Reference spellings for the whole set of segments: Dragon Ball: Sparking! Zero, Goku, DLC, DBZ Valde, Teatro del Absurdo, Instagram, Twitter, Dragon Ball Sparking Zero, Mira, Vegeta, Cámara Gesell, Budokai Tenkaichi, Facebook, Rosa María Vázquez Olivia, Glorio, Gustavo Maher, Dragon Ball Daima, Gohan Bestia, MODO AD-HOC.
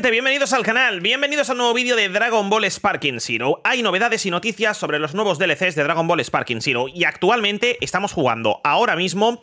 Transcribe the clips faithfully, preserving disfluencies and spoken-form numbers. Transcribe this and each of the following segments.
gente, bienvenidos al canal, bienvenidos al nuevo vídeo de Dragon Ball Sparking Zero. Hay novedades y noticias sobre los nuevos D L Cs de Dragon Ball Sparking Zero y actualmente estamos jugando ahora mismo,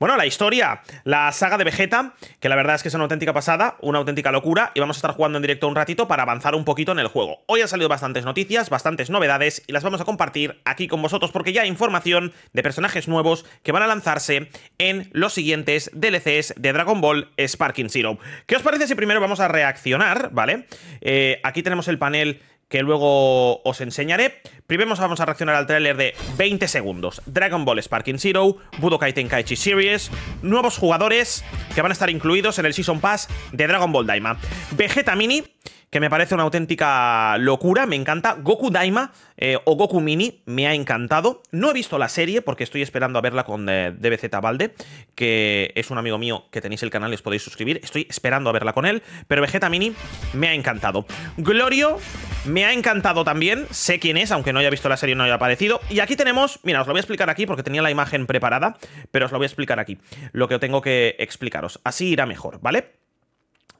bueno, la historia, la saga de Vegeta, que la verdad es que es una auténtica pasada, una auténtica locura, y vamos a estar jugando en directo un ratito para avanzar un poquito en el juego. Hoy han salido bastantes noticias, bastantes novedades, y las vamos a compartir aquí con vosotros porque ya hay información de personajes nuevos que van a lanzarse en los siguientes D L Cs de Dragon Ball Sparking Zero. ¿Qué os parece si primero vamos a reaccionar, vale? Eh, aquí tenemos el panel que luego os enseñaré. Primero vamos a reaccionar al tráiler de veinte segundos. Dragon Ball Sparking Zero, Budokai Tenkaichi Series, nuevos jugadores que van a estar incluidos en el Season Pass de Dragon Ball Daima. Vegeta Mini, que me parece una auténtica locura, me encanta. Goku Daima eh, o Goku Mini, me ha encantado. No he visto la serie porque estoy esperando a verla con eh, D B Z Valde, que es un amigo mío que tenéis el canal y os podéis suscribir. Estoy esperando a verla con él, pero Vegeta Mini me ha encantado. Glorio me ha encantado también, sé quién es, aunque no haya visto la serie, no haya aparecido. Y aquí tenemos, mira, os lo voy a explicar aquí porque tenía la imagen preparada, pero os lo voy a explicar aquí, lo que tengo que explicaros. Así irá mejor, ¿vale?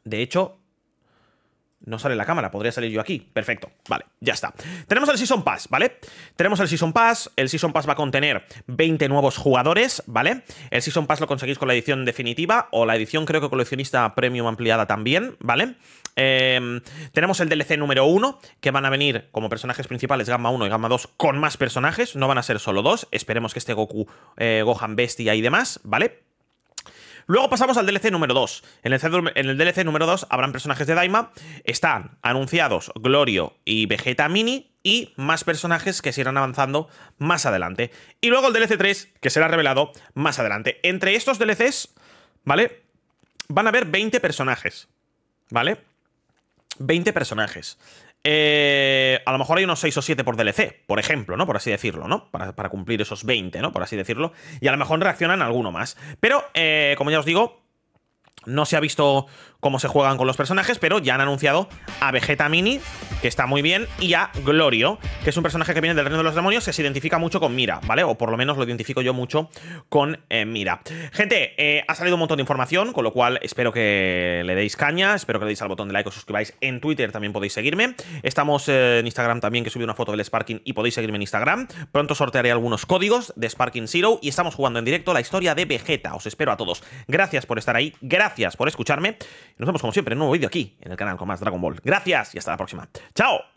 De hecho, no sale la cámara, podría salir yo aquí. Perfecto, vale, ya está. Tenemos el Season Pass, ¿vale? Tenemos el Season Pass. El Season Pass va a contener veinte nuevos jugadores, ¿vale? El Season Pass lo conseguís con la edición definitiva o la edición, creo que coleccionista Premium ampliada también, ¿vale? Eh, tenemos el D L C número uno, que van a venir como personajes principales Gamma uno y Gamma dos con más personajes. No van a ser solo dos. Esperemos que este Goku, eh, Gohan Bestia y demás, ¿vale? Luego pasamos al D L C número dos. En el D L C número dos habrán personajes de Daima. Están anunciados Glorio y Vegeta Mini y más personajes que se irán avanzando más adelante. Y luego el D L C tres, que será revelado más adelante. Entre estos D L Cs, ¿vale? Van a haber veinte personajes, ¿vale? veinte personajes. Eh, a lo mejor hay unos seis o siete por D L C, por ejemplo, ¿no? Por así decirlo, ¿no? Para, para cumplir esos veinte, ¿no? Por así decirlo. Y a lo mejor reaccionan a alguno más. Pero, eh, como ya os digo, no se ha visto cómo se juegan con los personajes, pero ya han anunciado a Vegeta Mini, que está muy bien, y a Glorio, que es un personaje que viene del Reino de los Demonios, que se identifica mucho con Mira, ¿vale? O por lo menos lo identifico yo mucho con eh, Mira. Gente, eh, ha salido un montón de información, con lo cual espero que le deis caña, espero que le deis al botón de like, os suscribáis en Twitter, también podéis seguirme. Estamos eh, en Instagram también, que subí una foto del Sparking y podéis seguirme en Instagram. Pronto sortearé algunos códigos de Sparking Zero y estamos jugando en directo la historia de Vegeta. Os espero a todos. Gracias por estar ahí, gracias. Gracias por escucharme. Nos vemos como siempre en un nuevo vídeo aquí en el canal con más Dragon Ball. Gracias y hasta la próxima. ¡Chao!